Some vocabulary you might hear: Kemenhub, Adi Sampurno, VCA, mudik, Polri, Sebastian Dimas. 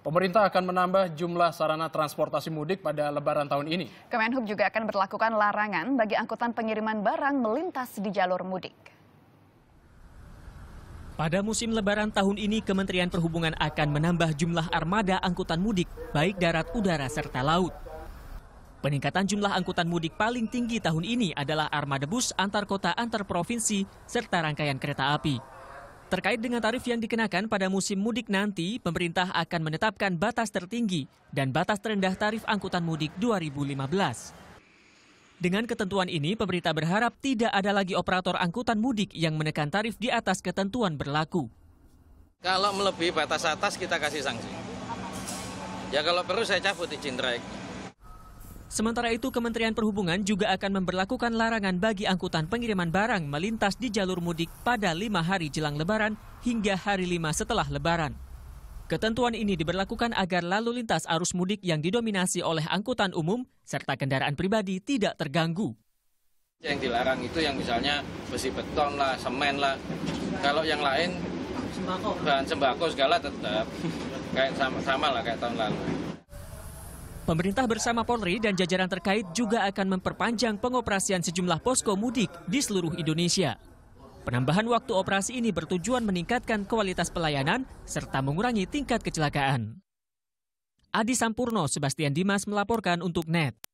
Pemerintah akan menambah jumlah sarana transportasi mudik pada Lebaran tahun ini. Kemenhub juga akan berlakukan larangan bagi angkutan pengiriman barang melintas di jalur mudik. Pada musim Lebaran tahun ini, Kementerian Perhubungan akan menambah jumlah armada angkutan mudik, baik darat, udara, serta laut. Peningkatan jumlah angkutan mudik paling tinggi tahun ini adalah armada bus antar kota antar provinsi serta rangkaian kereta api. Terkait dengan tarif yang dikenakan pada musim mudik nanti, pemerintah akan menetapkan batas tertinggi dan batas terendah tarif angkutan mudik 2015. Dengan ketentuan ini, pemerintah berharap tidak ada lagi operator angkutan mudik yang menekan tarif di atas ketentuan berlaku. Kalau melebihi batas atas, kita kasih sanksi. Ya kalau perlu saya cabut izin trayek. Sementara itu, Kementerian Perhubungan juga akan memberlakukan larangan bagi angkutan pengiriman barang melintas di jalur mudik pada 5 hari jelang Lebaran hingga hari 5 setelah Lebaran. Ketentuan ini diberlakukan agar lalu lintas arus mudik yang didominasi oleh angkutan umum serta kendaraan pribadi tidak terganggu. Yang dilarang itu yang misalnya besi beton lah, semen lah. Kalau yang lain bahan sembako segala tetap kayak sama lah kayak tahun lalu. Pemerintah bersama Polri dan jajaran terkait juga akan memperpanjang pengoperasian sejumlah posko mudik di seluruh Indonesia. Penambahan waktu operasi ini bertujuan meningkatkan kualitas pelayanan serta mengurangi tingkat kecelakaan. Adi Sampurno, Sebastian Dimas melaporkan untuk NET.